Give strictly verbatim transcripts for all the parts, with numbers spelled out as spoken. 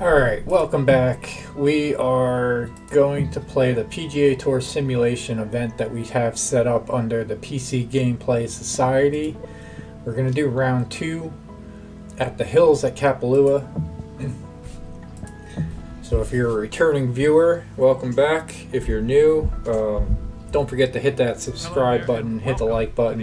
Alright, welcome back. We are going to play the P G A Tour simulation event that we have set up under the P C Gameplay Society. We're going to do round two at the Hills at Kapalua. So if you're a returning viewer, welcome back. If you're new, um, don't forget to hit that subscribe button, hit the like button,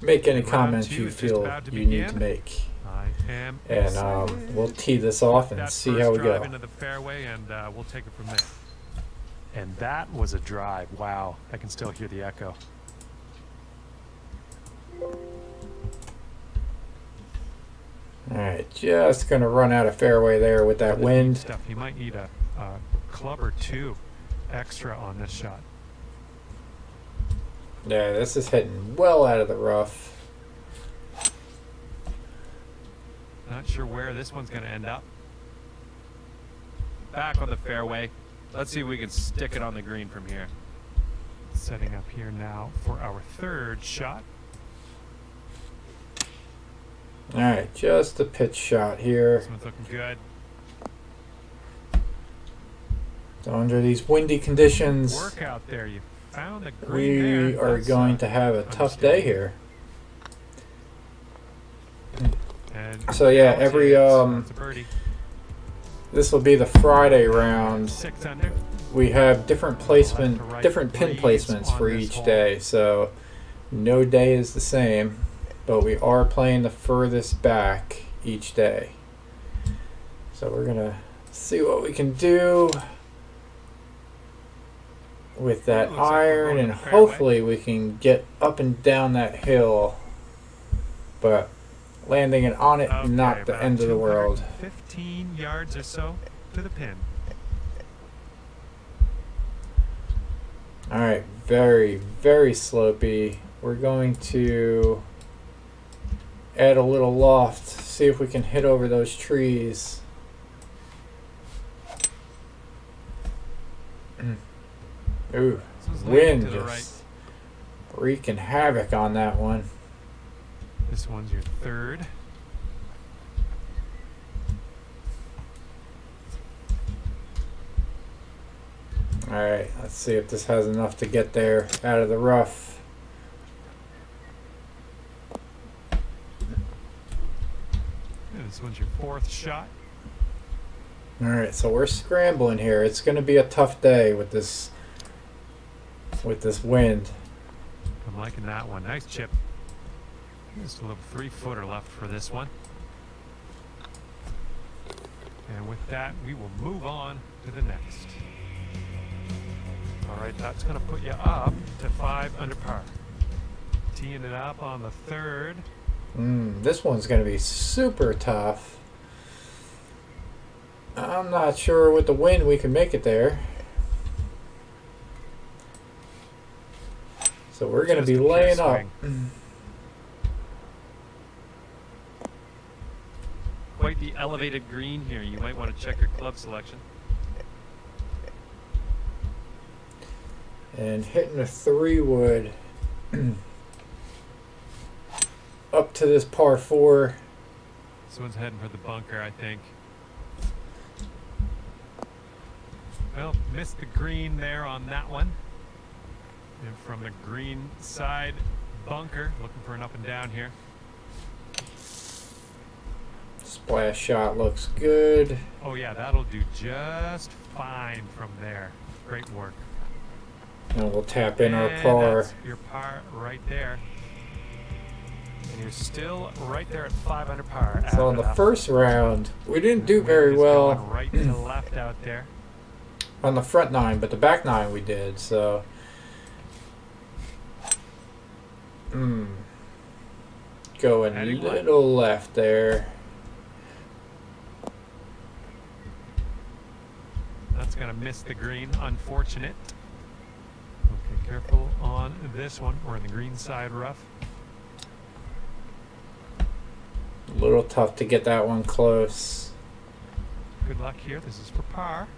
make any comments you feel you need to make. And um, we'll tee this off and see how we go. Into the fairway, and uh, we'll take it from there. And that was a drive. Wow, I can still hear the echo. All right, just gonna run out of fairway there with that wind. Stuff. He might need a, a club or two extra on this shot. Yeah, this is hitting well out of the rough. Not sure where this one's going to end up. Back on the fairway. Let's see if we can stick it on the green from here. Setting up here now for our third shot. All right, just a pitch shot here. This one's looking good. So under these windy conditions, work out there. You found the green there. We are going to have a tough day here. So yeah, every um, this will be the Friday round. We have different placement, different pin placements for each day, so no day is the same, but we are playing the furthest back each day. So we're gonna see what we can do with that iron, and hopefully we can get up and down that hill, but landing it on it, okay, not the end of the world. fifteen yards or so to the pin. All right, very, very slopey. We're going to add a little loft, see if we can hit over those trees. Ooh, wind just wreaking havoc on that one. This one's your third. All right, let's see if this has enough to get there out of the rough. And this one's your fourth shot. All right, so we're scrambling here. It's going to be a tough day with this with this wind. I'm liking that one. Nice chip. Just a little three-footer left for this one. And with that, we will move on to the next. All right, that's going to put you up to five under par. Teeing it up on the third. Mm, this one's going to be super tough. I'm not sure with the wind we can make it there. So we're going to be laying up. Quite the elevated green here. You might want to check your club selection. And hitting a three wood up to this par four. This one's heading for the bunker, I think. Well, missed the green there on that one. And from the green side bunker, looking for an up and down here. Splash shot looks good. Oh yeah, that'll do just fine from there. Great work. And we'll tap in and our par. That's your par right there. And you're still right there at five under par. So on the up. first round, we didn't do very well. Right to left out there. On the front nine, but the back nine we did. So. Hmm. Going a little left there. That's going to miss the green. Unfortunate. Okay, Careful on this one. We're in the green side rough. A little tough to get that one close. Good luck here. This is for par.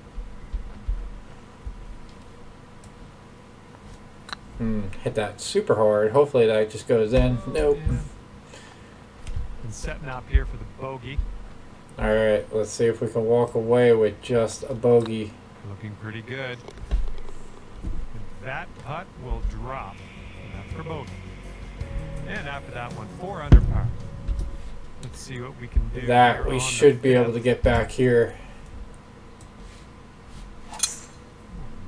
Hmm, hit that super hard. Hopefully that just goes in. Nope. Yeah. And setting up here for the bogey. Alright, let's see if we can walk away with just a bogey. Looking pretty good. That putt will drop. That's for bogey. And after that one, four under par. Let's see what we can do. That we should be able to get back here.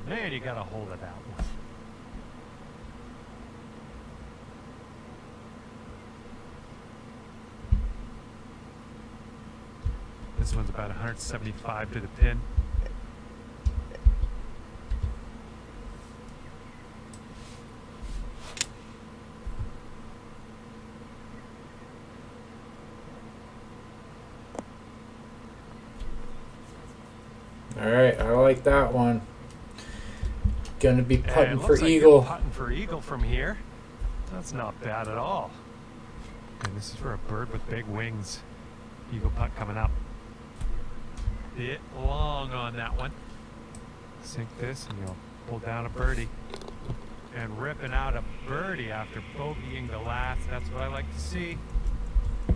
Man, you got a hold of that one. This one's about one seventy-five to the pin. Alright, I like that one. Gonna be putting for eagle. Putting for eagle from here. That's not bad at all. And this is for a bird with big wings. Eagle putt coming up. Bit long on that one. Sink this and you'll pull down a birdie. And ripping out a birdie after bogeying the last. That's what I like to see.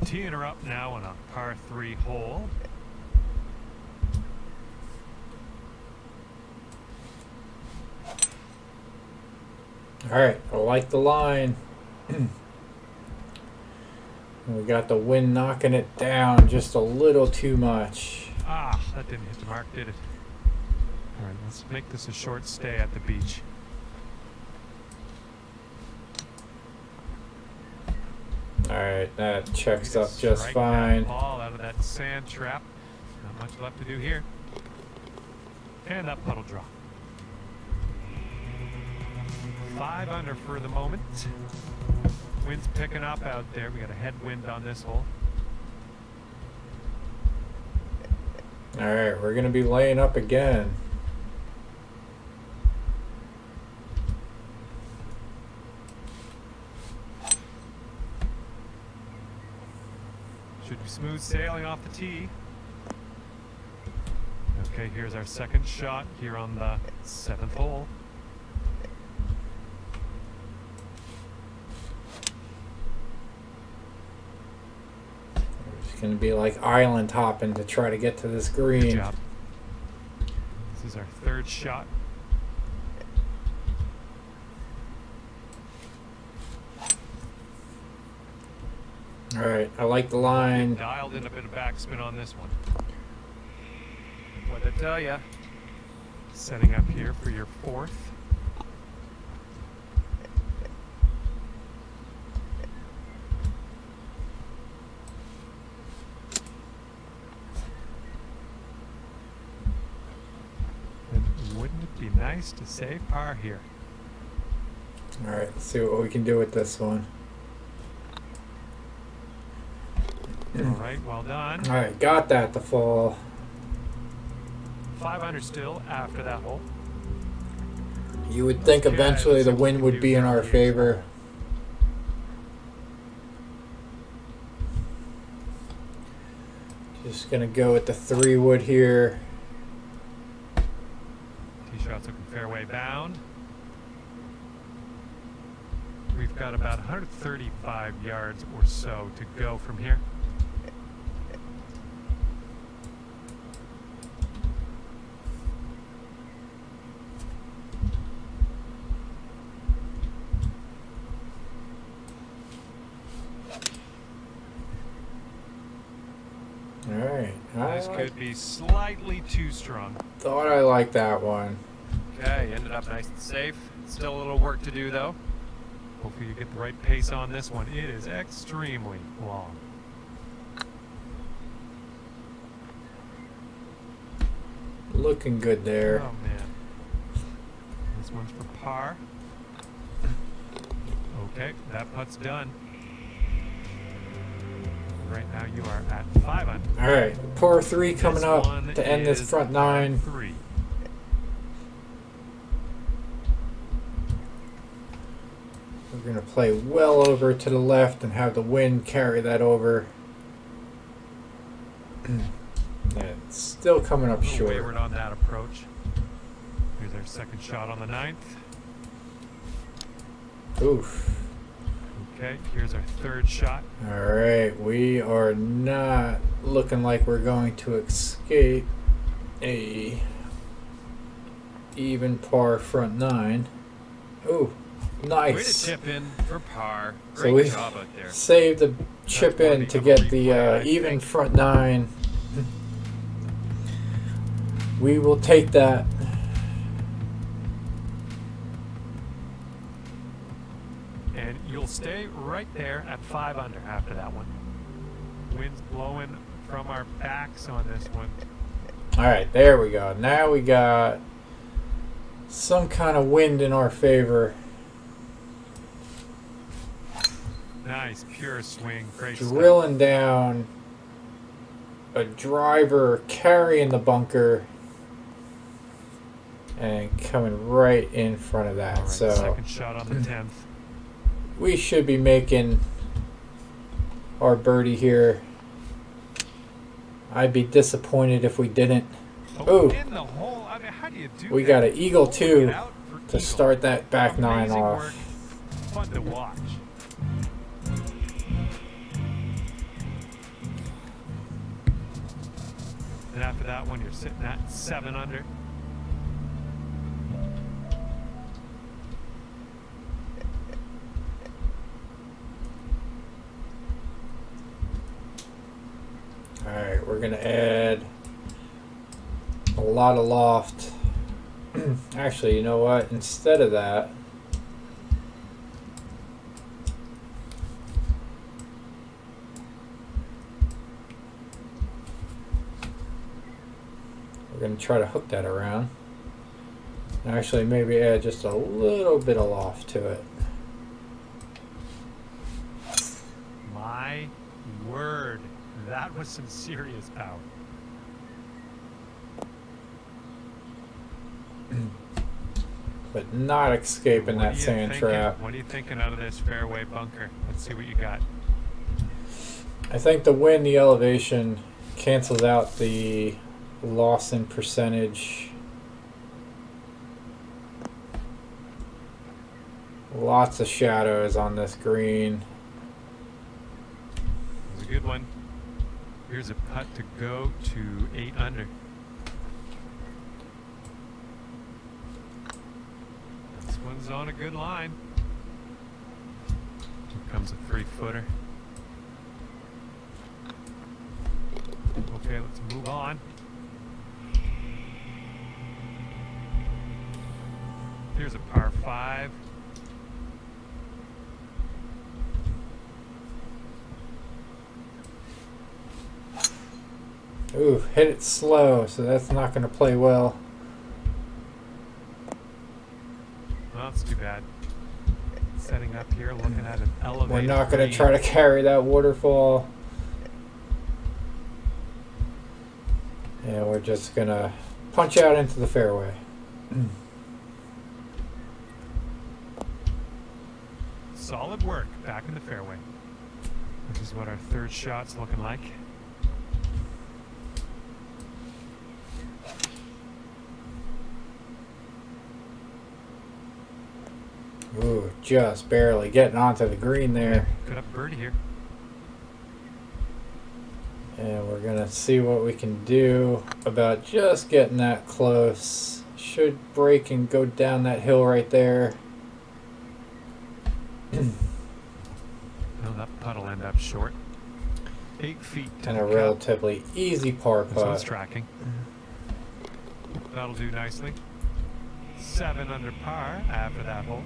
Teeing her up now on a par three hole. Alright, I like the line. We got the wind knocking it down just a little too much. Ah, that didn't hit the mark, did it? Alright, let's make this a short stay at the beach. Alright, that checks up just fine. Ball out of that sand trap. Not much left to do here. And that puddle drop. Five under for the moment. Wind's picking up out there. We got a headwind on this hole. All right, we're gonna be laying up again. Should be smooth sailing off the tee. Okay, here's our second shot here on the seventh hole. Going to be like island hopping to try to get to this green. Good job. This is our third shot. All right, I like the line. Dialed in a bit of backspin on this one. What to tell ya? Setting up here for your fourth. Nice to save par here. All right, let's see what we can do with this one. All right, well done. All right, got that to fall. Five under still after that hole. You would think eventually the wind would be in our favor. Just gonna go with the three wood here. Shots looking fairway bound. We've got about one thirty-five yards or so to go from here. All right. This could be slightly too strong. Thought I liked that one. Okay, ended up nice and safe. Still a little work to do, though. Hopefully you get the right pace on this one. It is extremely long. Looking good there. Oh, man. This one's for par. Okay, that putt's done. Right now you are at five under. All right, par three coming up to end this front nine. Three. You're going to play well over to the left and have the wind carry that over. And it's still coming up short. Wayward on that approach. Here's their second shot on the ninth. Oof. Okay, here's our third shot. Alright, we are not looking like we're going to escape a even par front nine. Ooh, nice. Way to chip in for par. Great so we job out there. Saved the chip That's in to get the uh, even front nine. We will take that. Stay right there at five under after that one. Wind's blowing from our backs on this one. Alright, there we go. Now we got some kind of wind in our favor. Nice, pure swing. Great Drilling stuff. down a driver carrying the bunker and coming right in front of that. Right, so second shot on the tenth. We should be making our birdie here. I'd be disappointed if we didn't. Oh, I mean, do do we that? got an eagle too to eagle. start that back Amazing nine off. Work. Fun to watch. And after that one, you're sitting at seven under. Alright, we're going to add a lot of loft. Actually, you know what? Instead of that, we're going to try to hook that around. And actually, maybe add just a little bit of loft to it. My word. That was some serious power. But not escaping that sand trap. What are you thinking out of this fairway bunker? Let's see what you got. I think the wind, the elevation, cancels out the loss in percentage. Lots of shadows on this green. It was a good one. Here's a putt to go to eight under. This one's on a good line. Here comes a three-footer. Okay, let's move on. Here's a par five. Ooh, hit it slow, so that's not going to play well. Well, that's too bad. Setting up here, looking at an elevator. We're not going to try to carry that waterfall. And we're just going to punch out into the fairway. Solid work back in the fairway. Which is what our third shot's looking like. Ooh, just barely getting onto the green there. Good up birdie here. And we're going to see what we can do about just getting that close. Should break and go down that hill right there. Well, that putt will end up short. Eight feet. And a relatively easy par putt. This one's tracking. That'll do nicely. Seven under par after that hole.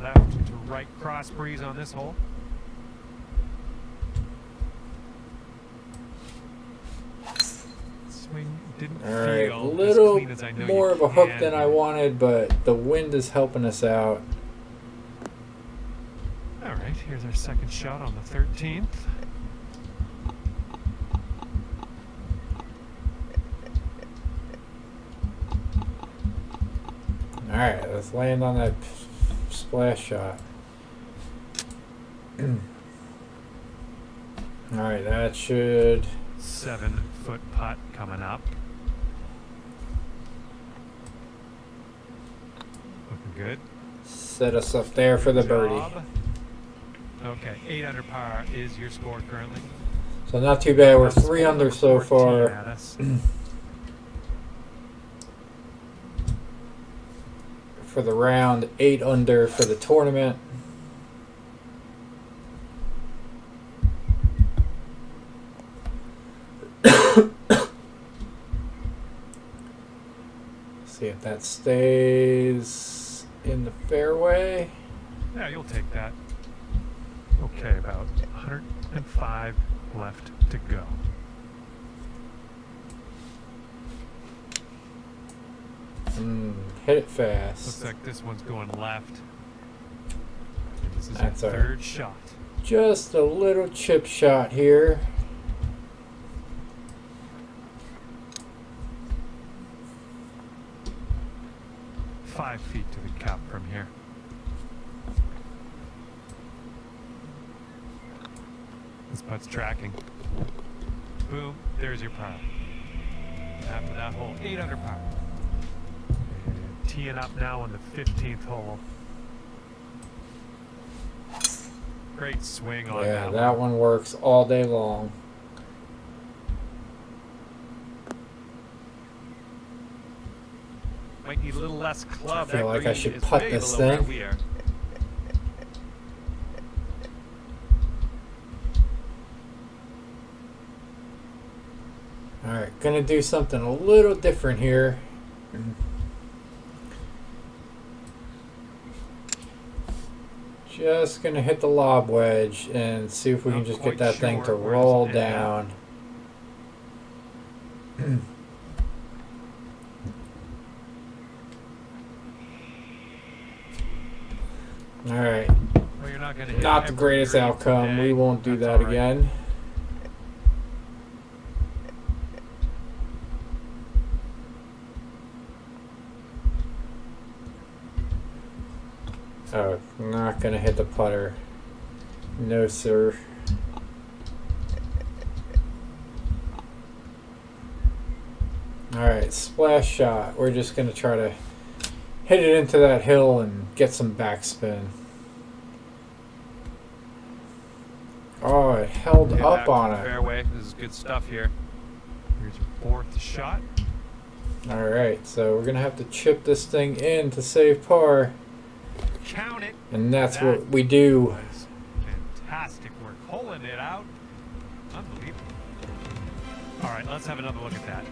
Left to right cross breeze on this hole. Swing didn't All right, feel a little as as I know more of a hook than I wanted, but the wind is helping us out. All right, here's our second shot on the thirteenth. All right, let's land on that splash shot. Alright, that should... Seven foot putt coming up. Looking good. Set us up there for the birdie. Okay, eight under par is your score currently. So not too bad. We're three under so far. For the round, eight under for the tournament. See if that stays in the fairway. Yeah, you'll take that. Okay, about one hundred five left to go. Mm, hit it fast. Looks like this one's going left. And this is That's our third shot. Just a little chip shot here. Five feet to the cup from here. This putt's tracking. Boom, there's your par. After that hole, eight under par. And teeing up now on the fifteenth hole. Great swing on yeah, that one. Yeah, that one works all day long. Might need a little less club. I feel like I should putt this thing. Alright, gonna do something a little different here. Just gonna hit the lob wedge and see if we can just get that thing to roll down. Alright. Not the greatest outcome. We won't do that again. Oh, not gonna hit the putter. No, sir. Alright, splash shot. We're just gonna try to hit it into that hill and get some backspin. Oh, it held okay, up on it. Fairway. This is good stuff here. Here's your fourth shot. Alright, so we're gonna have to chip this thing in to save par. Count it. And that's that what we do. Fantastic work. Pulling it out. Unbelievable. All right, let's have another look at that.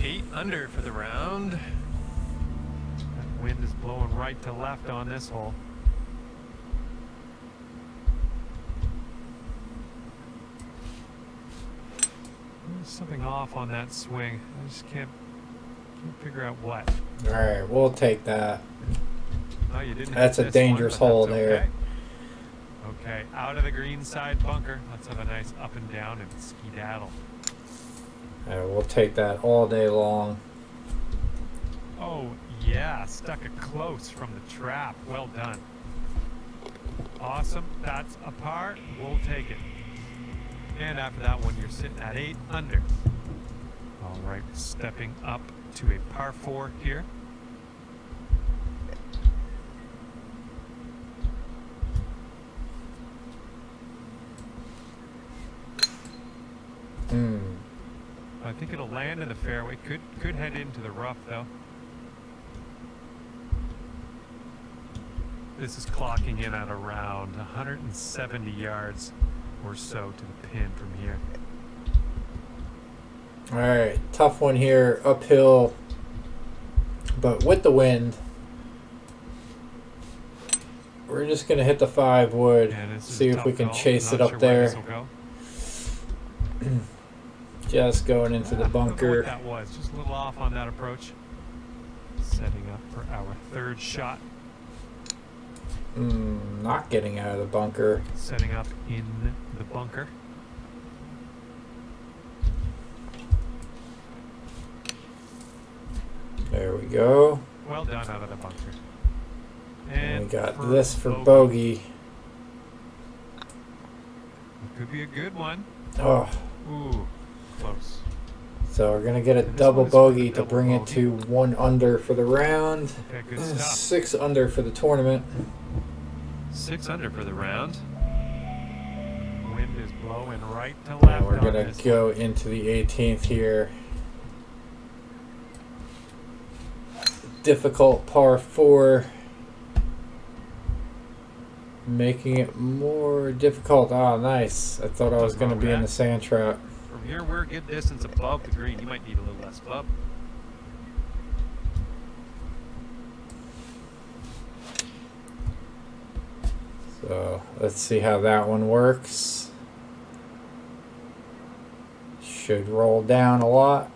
Eight under for the round. That wind is blowing right to left on this hole. There's something off on that swing. I just can't figure out what. All right, we'll take that. Oh, you didn't. That's a dangerous one, hole there. Okay. Okay, out of the green side bunker. Let's have a nice up and down and skedaddle. All right, we'll take that all day long. Oh yeah, stuck it close from the trap. Well done. Awesome. That's a par. We'll take it. And after that one, you're sitting at eight under. All right, stepping up to a par four here. Hmm. I think it'll land in the fairway. Could could head into the rough though. This is clocking in at around one hundred seventy yards or so to the pin from here. Alright, tough one here, uphill, but with the wind, we're just going to hit the five wood, yeah, see if we can chase it up there. Go. Just going into the bunker. That was just a little off on that approach. Setting up for our third shot. Mm, not getting out of the bunker. Setting up in the bunker. There we go. Well done out of the bunker. And, and we got for this for bogey. bogey. Could be a good one. Oh. Ooh, close. So we're gonna get a double bogey to bring it to one under for the round. Okay, good stuff. Six under for the tournament. Six under for the round. Wind is blowing right to left. Now we're gonna go into the eighteenth here. Difficult par four. Making it more difficult. Ah, nice. I thought I was going to be in the sand trap. From here, we're a good distance above the green. You might need a little less club. So, let's see how that one works. Should roll down a lot.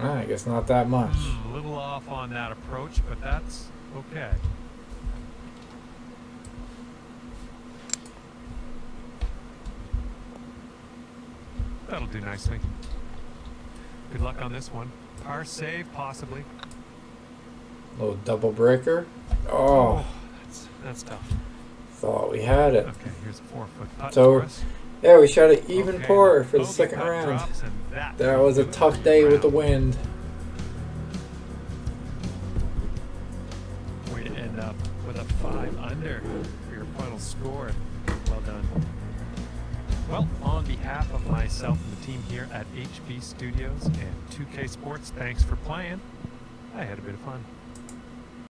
I guess not that much. Mm, a little off on that approach, but that's okay. That'll do nicely. Good luck on this one. Par save, possibly. Little double breaker. Oh, oh that's, that's tough. Thought we had it. Okay, here's a four-foot putt for us. Yeah, we shot an even okay, par for the second round. That, that was a tough day round. with the wind. Way to end up with a five under for your final score. Well done. Well, on behalf of myself and the team here at H B Studios and two K Sports, thanks for playing. I had a bit of fun.